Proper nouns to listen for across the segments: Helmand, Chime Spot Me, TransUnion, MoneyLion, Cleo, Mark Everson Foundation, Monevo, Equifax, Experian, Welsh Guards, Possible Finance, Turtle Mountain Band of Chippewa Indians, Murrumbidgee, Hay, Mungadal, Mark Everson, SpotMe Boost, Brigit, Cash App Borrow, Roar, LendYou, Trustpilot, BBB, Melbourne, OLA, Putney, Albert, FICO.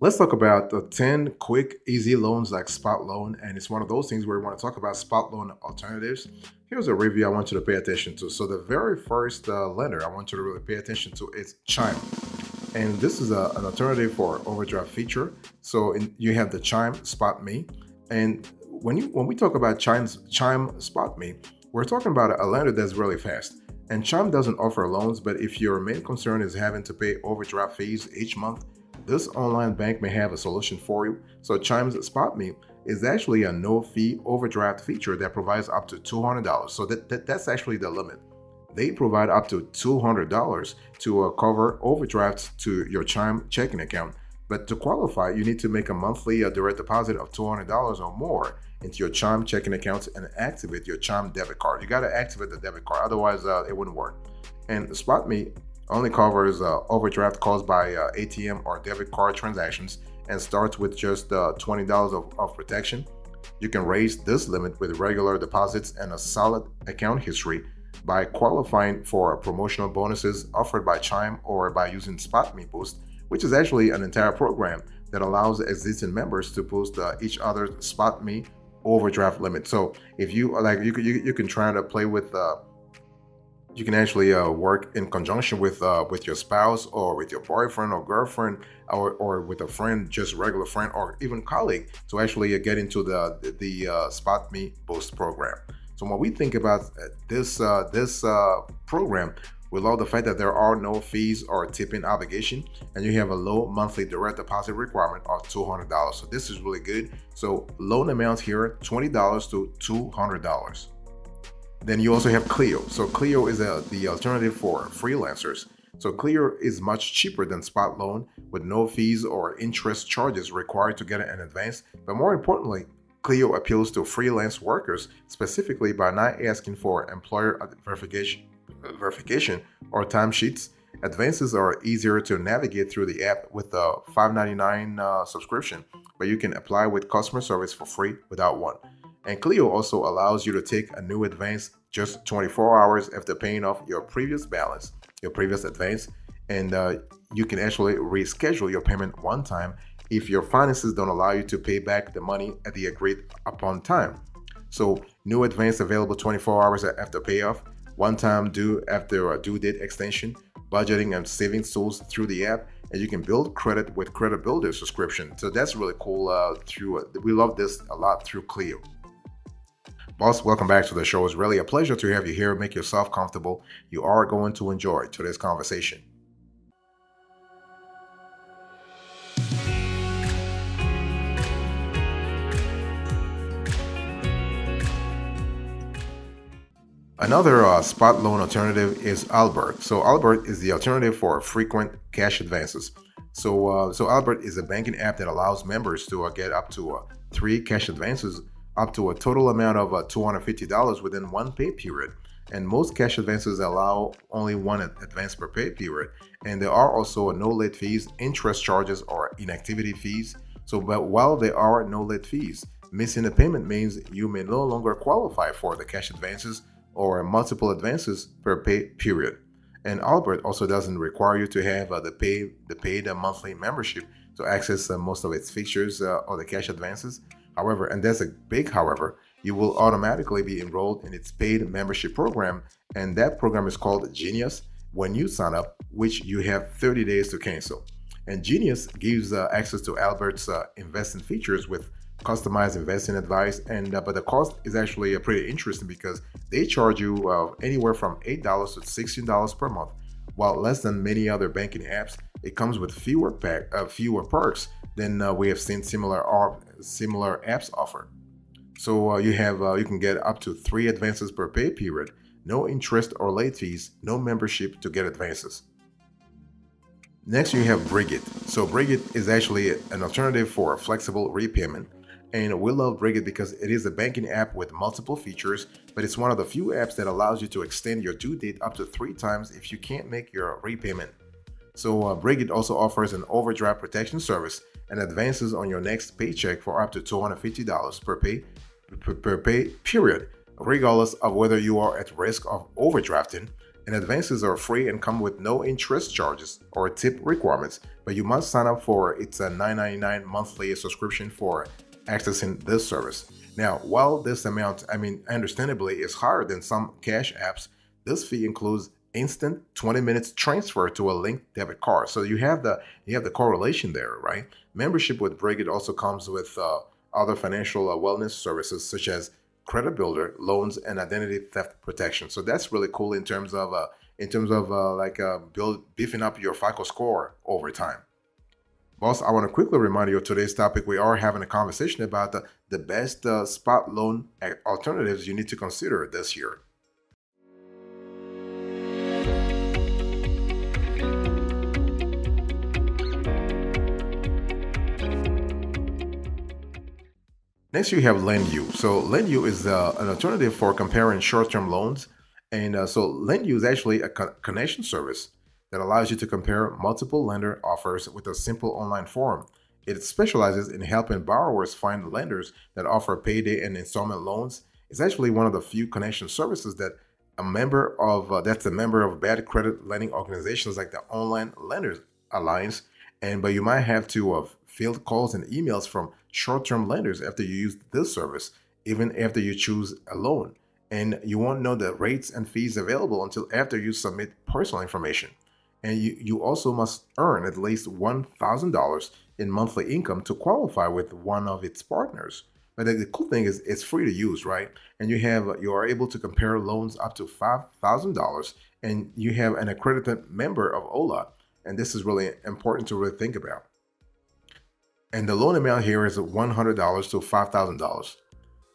Let's talk about the 10 quick, easy loans like Spot Loan. And it's one of those things where we want to talk about Spot Loan alternatives. Here's a review I want you to pay attention to. So the very first lender I want you to really pay attention to is Chime. And this is an alternative for overdraft feature. So you have the Chime Spot Me. And when we talk about Chime Spot Me, we're talking about a lender that's really fast. And Chime doesn't offer loans, but if your main concern is having to pay overdraft fees each month, this online bank may have a solution for you. So Chime's SpotMe is actually a no-fee overdraft feature that provides up to $200. So that's actually the limit. They provide up to $200 to cover overdrafts to your Chime checking account. But to qualify, you need to make a monthly direct deposit of $200 or more into your Chime checking accounts and activate your Chime debit card. You got to activate the debit card, otherwise it wouldn't work. And SpotMe only covers overdraft caused by ATM or debit card transactions and starts with just $20 of protection. You can raise this limit with regular deposits and a solid account history by qualifying for promotional bonuses offered by Chime or by using SpotMe Boost, which is actually an entire program that allows existing members to boost each other's SpotMe overdraft limit. So if you like, you can try to play with you can actually work in conjunction with your spouse or with your boyfriend or girlfriend or with a friend, just regular friend or even colleague, to actually get into the SpotMe Boost program. So when we think about this program, we love the fact that there are no fees or tipping obligation, and you have a low monthly direct deposit requirement of $200. So this is really good. So loan amounts here, $20 to $200. Then you also have Cleo. So Cleo is the alternative for freelancers. So Cleo is much cheaper than Spot Loan, with no fees or interest charges required to get an advance. But more importantly, Cleo appeals to freelance workers specifically by not asking for employer verification or timesheets. Advances are easier to navigate through the app with a $5.99 subscription, but you can apply with customer service for free without one. And Cleo also allows you to take a new advance just 24 hours after paying off your previous balance, your previous advance, and you can actually reschedule your payment one time if your finances don't allow you to pay back the money at the agreed upon time. So new advance available 24 hours after payoff, one time due after a due date extension, budgeting and savings tools through the app, and you can build credit with Credit Builder subscription. So that's really cool. We love this a lot through Cleo. Boss, welcome back to the show. It's really a pleasure to have you here. Make yourself comfortable. You are going to enjoy today's conversation. Another Spot Loan alternative is Albert. So Albert is the alternative for frequent cash advances. So Albert is a banking app that allows members to get up to 3 cash advances up to a total amount of $250 within one pay period. And most cash advances allow only one advance per pay period. And there are also no late fees, interest charges, or inactivity fees. So, but while there are no late fees, missing a payment means you may no longer qualify for the cash advances or multiple advances per pay period. And Albert also doesn't require you to have the paid monthly membership to access most of its features or the cash advances. However, and that's a big however, you will automatically be enrolled in its paid membership program, and that program is called Genius when you sign up, which you have 30 days to cancel. And Genius gives access to Albert's investing features with customized investing advice, and but the cost is actually pretty interesting because they charge you anywhere from $8 to $16 per month. While less than many other banking apps, it comes with fewer perks than we have seen similar apps offer. So you can get up to 3 advances per pay period, no interest or late fees, no membership to get advances. Next, you have Brigit. So Brigit is actually an alternative for flexible repayment. And we love Brigit because it is a banking app with multiple features, but it's one of the few apps that allows you to extend your due date up to 3 times if you can't make your repayment. So Brigit also offers an overdraft protection service and advances on your next paycheck for up to $250 per pay period, regardless of whether you are at risk of overdrafting. and advances are free and come with no interest charges or tip requirements, but you must sign up for it's a $9.99 monthly subscription for accessing this service. Now, while this amount, understandably, is higher than some cash apps, this fee includes instant 20 minutes transfer to a linked debit card. So you have the correlation there, right? Membership with Brigit also comes with other financial wellness services such as credit builder, loans, and identity theft protection. So that's really cool in terms of beefing up your FICO score over time. Boss, I want to quickly remind you of today's topic. We are having a conversation about the best spot loan alternatives you need to consider this year. Next, you have LendYou. So LendYou is an alternative for comparing short-term loans. And so LendYou is actually a connection service that allows you to compare multiple lender offers with a simple online form. It specializes in helping borrowers find lenders that offer payday and installment loans. It's actually one of the few connection services that a member of bad credit lending organizations like the Online Lenders Alliance. But you might have to field calls and emails from short-term lenders after you use this service, even after you choose a loan. And you won't know the rates and fees available until after you submit personal information. And you also must earn at least $1,000 in monthly income to qualify with one of its partners. But the cool thing is it's free to use, right? And you are able to compare loans up to $5,000, and you have an accredited member of OLA. And this is really important to really think about. And the loan amount here is $100 to $5,000.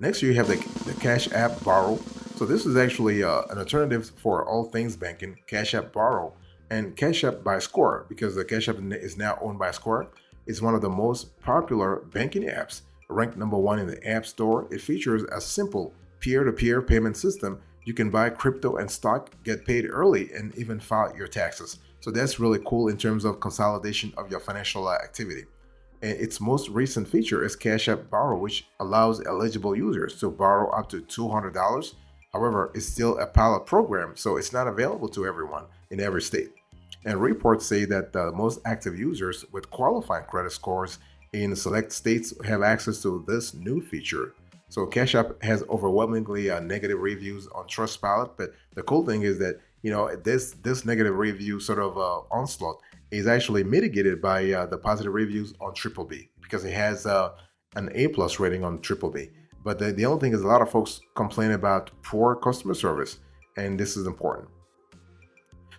Next, you have the Cash App Borrow. So this is actually an alternative for all things banking, Cash App Borrow, and Cash App by Square, because the Cash App is now owned by Square. It's one of the most popular banking apps, ranked #1 in the App Store. It features a simple peer-to-peer payment system. You can buy crypto and stock, get paid early, and even file your taxes. So that's really cool in terms of consolidation of your financial activity. And its most recent feature is Cash App Borrow, which allows eligible users to borrow up to $200. However, it's still a pilot program, so it's not available to everyone in every state. And reports say that the most active users with qualifying credit scores in select states have access to this new feature. So Cash App has overwhelmingly negative reviews on Trustpilot, but the cool thing is that this negative review sort of onslaught is actually mitigated by the positive reviews on BBB, because it has an A+ rating on BBB. But the only thing is a lot of folks complain about poor customer service, and this is important.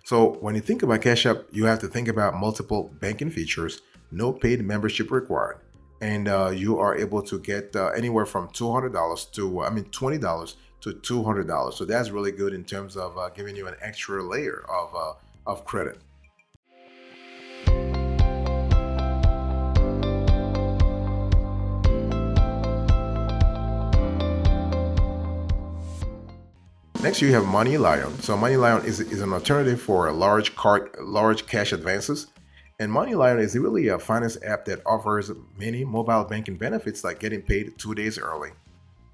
So when you think about Cash App, you have to think about multiple banking features, no paid membership required, and you are able to get anywhere from $20 to $200. So that's really good in terms of giving you an extra layer of credit. Next, you have MoneyLion. So MoneyLion is an alternative for large cash advances. And MoneyLion is really a finance app that offers many mobile banking benefits like getting paid 2 days early,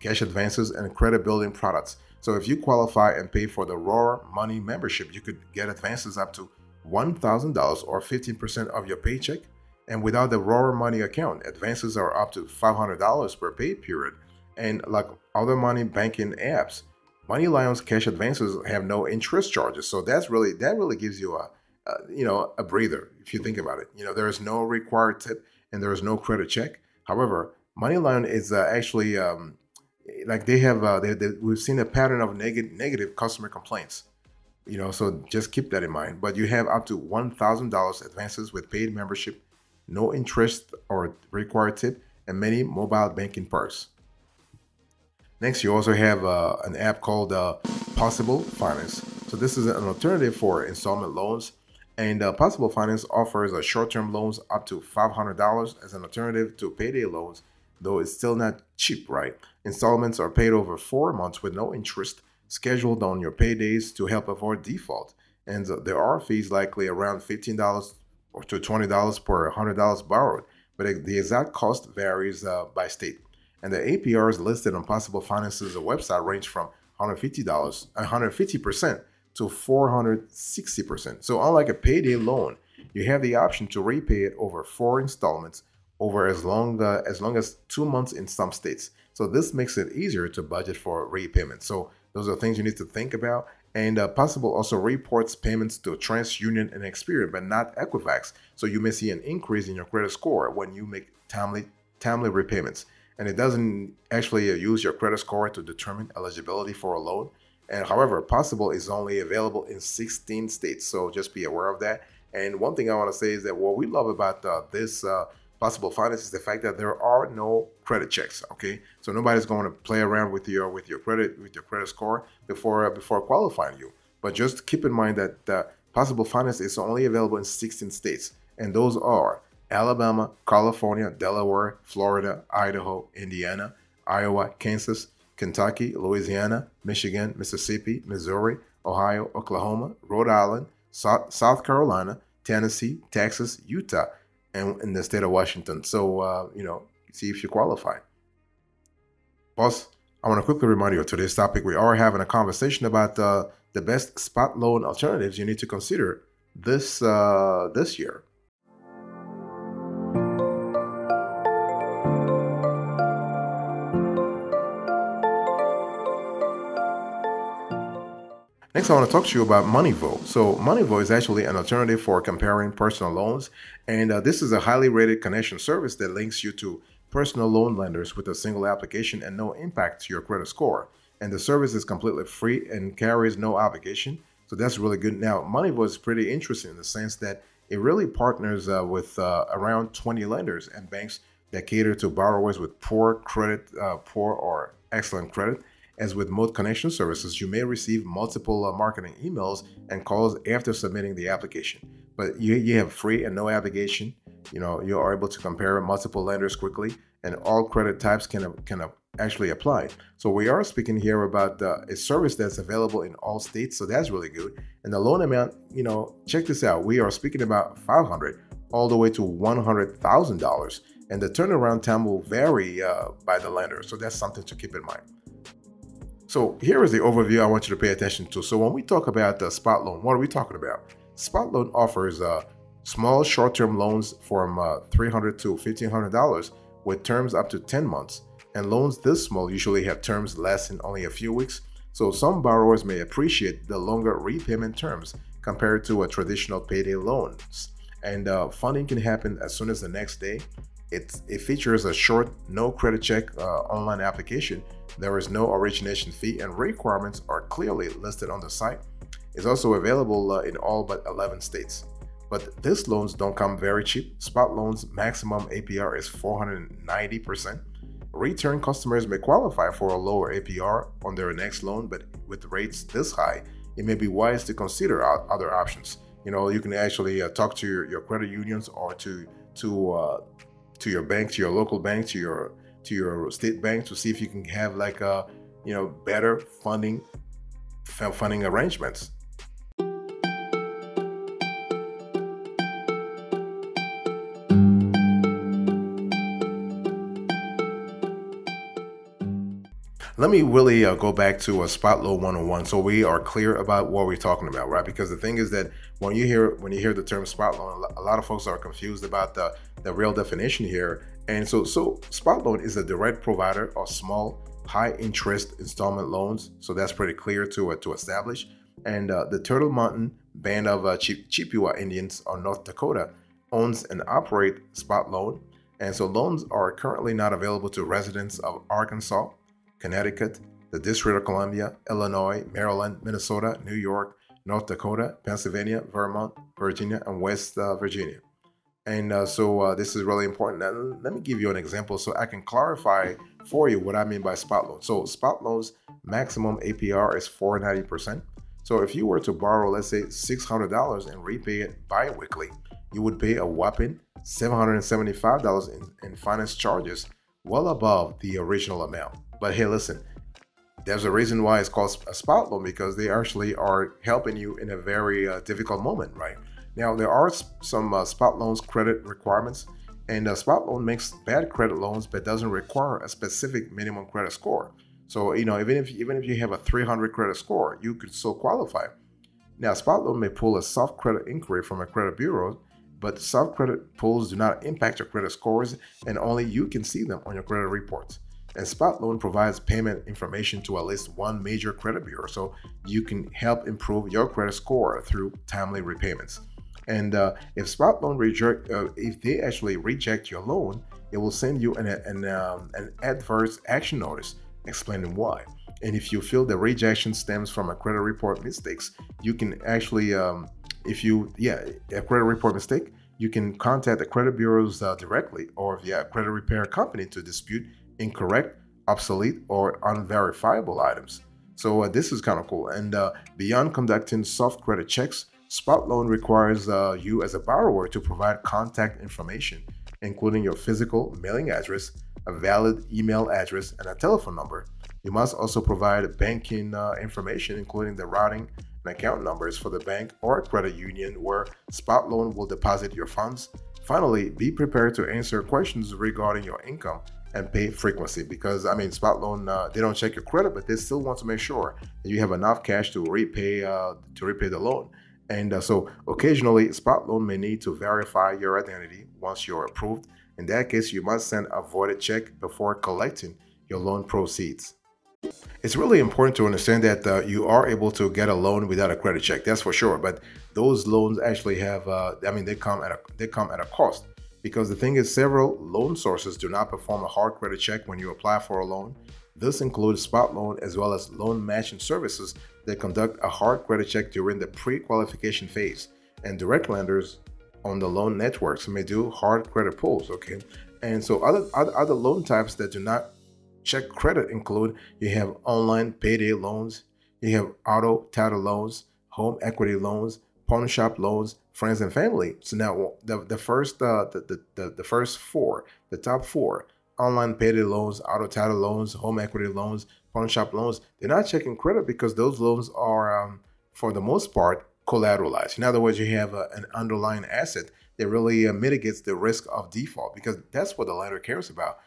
cash advances, and credit building products. So if you qualify and pay for the Roar Money membership, you could get advances up to $1,000 or 15% of your paycheck. And without the Roar Money account, advances are up to $500 per pay period. And like other money banking apps, MoneyLion's cash advances have no interest charges. So that really gives you a breather if you think about it. There is no required tip and there is no credit check. However, MoneyLion is actually we've seen a pattern of negative customer complaints, so just keep that in mind. But you have up to $1,000 advances with paid membership, no interest or required tip, and many mobile banking perks. Next, you also have an app called Possible Finance. So this is an alternative for installment loans, and Possible Finance offers short-term loans up to $500 as an alternative to payday loans, though it's still not cheap, right? Installments are paid over 4 months with no interest, scheduled on your paydays to help avoid default. And there are fees likely around $15 to $20 per $100 borrowed, but the exact cost varies by state. And the APRs listed on Possible Finance's website range from 150% to 460%. So unlike a payday loan, you have the option to repay it over 4 installments over as long as 2 months in some states. So this makes it easier to budget for repayment. So those are things you need to think about. And Possible also reports payments to TransUnion and Experian, but not Equifax. So you may see an increase in your credit score when you make timely repayments. And it doesn't actually use your credit score to determine eligibility for a loan. And however, Possible is only available in 16 states, so just be aware of that. And one thing I want to say is that what we love about this Possible Finance is the fact that there are no credit checks. Okay, so nobody's going to play around with your credit score before qualifying you. But just keep in mind that Possible Finance is only available in 16 states, and those are Alabama, California, Delaware, Florida, Idaho, Indiana, Iowa, Kansas, Kentucky, Louisiana, Michigan, Mississippi, Missouri, Ohio, Oklahoma, Rhode Island, South Carolina, Tennessee, Texas, Utah, and in the state of Washington. So, see if you qualify. Boss, I want to quickly remind you of today's topic. We are having a conversation about the best spot loan alternatives you need to consider this year. Next, I want to talk to you about Monevo. So Monevo is actually an alternative for comparing personal loans. And this is a highly rated connection service that links you to personal loan lenders with a single application and no impact to your credit score. And the service is completely free and carries no obligation. So that's really good. Now, Monevo is pretty interesting in the sense that it really partners with around 20 lenders and banks that cater to borrowers with poor or excellent credit. As with most connection services, you may receive multiple marketing emails and calls after submitting the application. But you have free and no obligation. You are able to compare multiple lenders quickly, and all credit types can actually apply. So we are speaking here about a service that's available in all states. So that's really good. And the loan amount, check this out. We are speaking about $500 all the way to $100,000, and the turnaround time will vary by the lender. So that's something to keep in mind. So here is the overview I want you to pay attention to. So when we talk about the spot loan, what are we talking about? Spot loan offers small short-term loans from $300 to $1,500 with terms up to 10 months. And loans this small usually have terms less than only a few weeks. So some borrowers may appreciate the longer repayment terms compared to a traditional payday loans. And funding can happen as soon as the next day. It features a short, no credit check online application. There is no origination fee, and requirements are clearly listed on the site. It's also available in all but 11 states. But these loans don't come very cheap. Spot loans maximum APR is 490%. Return customers may qualify for a lower APR on their next loan, but with rates this high, it may be wise to consider other options. You can actually talk to your credit unions or to your bank, to your local bank, to your state bank, to see if you can have like a better funding arrangements. Let me really go back to a spot loan 101, so we are clear about what we're talking about, right? Because the thing is that when you hear the term spot loan, a lot of folks are confused about the real definition here. And so spot loan is a direct provider of small, high interest installment loans. So that's pretty clear to establish. And the Turtle Mountain Band of Chippewa Indians on North Dakota owns and operates spot loan. And so loans are currently not available to residents of Arkansas, Connecticut, the District of Columbia, Illinois, Maryland, Minnesota, New York, North Dakota, Pennsylvania, Vermont, Virginia, and West Virginia. And so this is really important. Now, let me give you an example so I can clarify for you what I mean by spot loan. So spot loans maximum APR is 490%. So if you were to borrow, let's say $600 and repay it bi-weekly, you would pay a whopping $775 in finance charges, well above the original amount. But hey, listen, there's a reason why it's called a spot loan, because they actually are helping you in a very difficult moment, right? Now, there are some spot loans credit requirements, and a spot loan makes bad credit loans but doesn't require a specific minimum credit score. So, even if you have a 300 credit score, you could still qualify. Now, Spot Loan may pull a soft credit inquiry from a credit bureau, but soft credit pulls do not impact your credit scores, and only you can see them on your credit report. And Spot Loan provides payment information to at least one major credit bureau, so you can help improve your credit score through timely repayments. And if Spot Loan if they actually reject your loan, it will send you an adverse action notice explaining why. And if you feel the rejection stems from a credit report mistakes, you can actually, a credit report mistake, you can contact the credit bureaus directly or via a credit repair company to dispute incorrect, obsolete, or unverifiable items. So this is kind of cool. And beyond conducting soft credit checks, Spot Loan requires you as a borrower to provide contact information, including your physical mailing address, a valid email address, and a telephone number. You must also provide banking information, including the routing and account numbers for the bank or credit union where Spot Loan will deposit your funds. Finally, be prepared to answer questions regarding your income and pay frequency, because I mean, Spot Loan, they don't check your credit, but they still want to make sure that you have enough cash to repay the loan. And so occasionally Spot Loan may need to verify your identity once you're approved. In that case, you must send a voided check before collecting your loan proceeds. It's really important to understand that you are able to get a loan without a credit check, that's for sure. But those loans actually have, they come at a cost, because the thing is, several loan sources do not perform a hard credit check when you apply for a loan. This includes Spot Loan as well as loan matching services that conduct a hard credit check during the pre-qualification phase, and direct lenders on the loan networks may do hard credit pulls. Okay, and so other loan types that do not check credit include: you have online payday loans, you have auto title loans, home equity loans, pawn shop loans, friends and family. So now the top four, online payday loans, auto title loans, home equity loans, pawn shop loans, they're not checking credit because those loans are, for the most part, collateralized. In other words, you have an underlying asset that really mitigates the risk of default, because that's what the lender cares about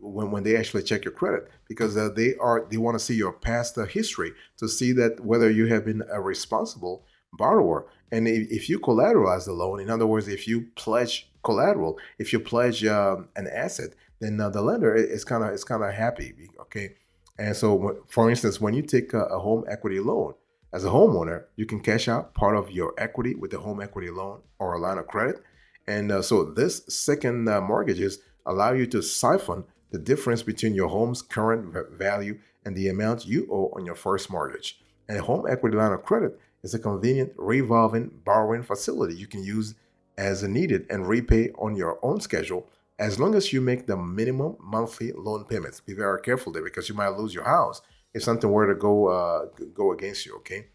when they actually check your credit, because they want to see your past history to see that whether you have been a responsible borrower. And if you collateralize the loan, in other words, if you pledge collateral, if you pledge an asset, then the lender is kind of happy, okay? And so, for instance, when you take a home equity loan, as a homeowner, you can cash out part of your equity with a home equity loan or a line of credit. And so this second mortgages allow you to siphon the difference between your home's current value and the amount you owe on your first mortgage. And a home equity line of credit is a convenient revolving borrowing facility you can use as needed and repay on your own schedule, as long as you make the minimum monthly loan payments. Be very careful there, because you might lose your house if something were to go against you, okay?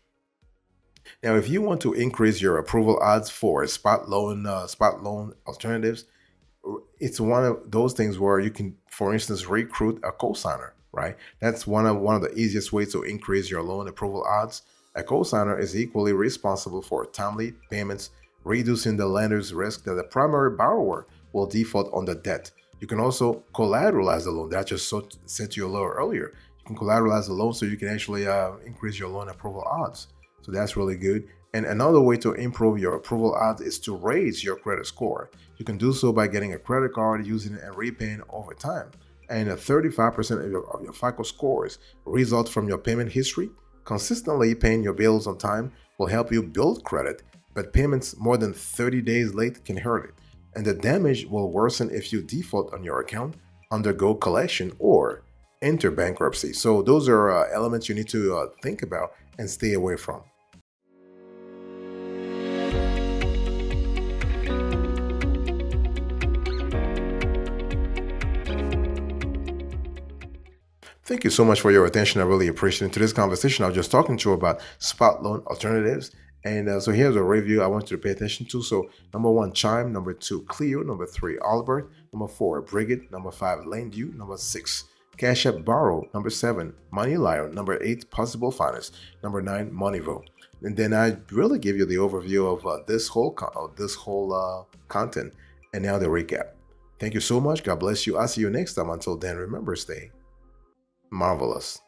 Now, if you want to increase your approval odds for Spot Loan alternatives, it's one of those things where you can, for instance, recruit a co-signer, right? That's one of the easiest ways to increase your loan approval odds. A co-signer is equally responsible for timely payments, reducing the lender's risk that the primary borrower will default on the debt. You can also collateralize the loan that I just said to you a little earlier. You can collateralize the loan so you can actually increase your loan approval odds. So that's really good. And another way to improve your approval odds is to raise your credit score. You can do so by getting a credit card, using it, and repaying over time. And 35% of your FICO scores result from your payment history. Consistently paying your bills on time will help you build credit, but payments more than 30 days late can hurt it. And the damage will worsen if you default on your account, undergo collection, or enter bankruptcy. So those are elements you need to think about and stay away from. Thank you so much for your attention. I really appreciate it. Today's conversation, I was just talking to you about Spot Loan alternatives. And so here's a review I want you to pay attention to. So number 1, Chime. Number 2, Cleo. Number 3, Albert. Number 4, Brigit. Number 5, LendYou. Number 6, Cash App Borrow. Number 7, MoneyLion. Number 8, Possible Finance. Number 9, Monevo. And then I really give you the overview of this whole content. And now the recap. Thank you so much. God bless you. I'll see you next time. Until then, remember, stay marvelous.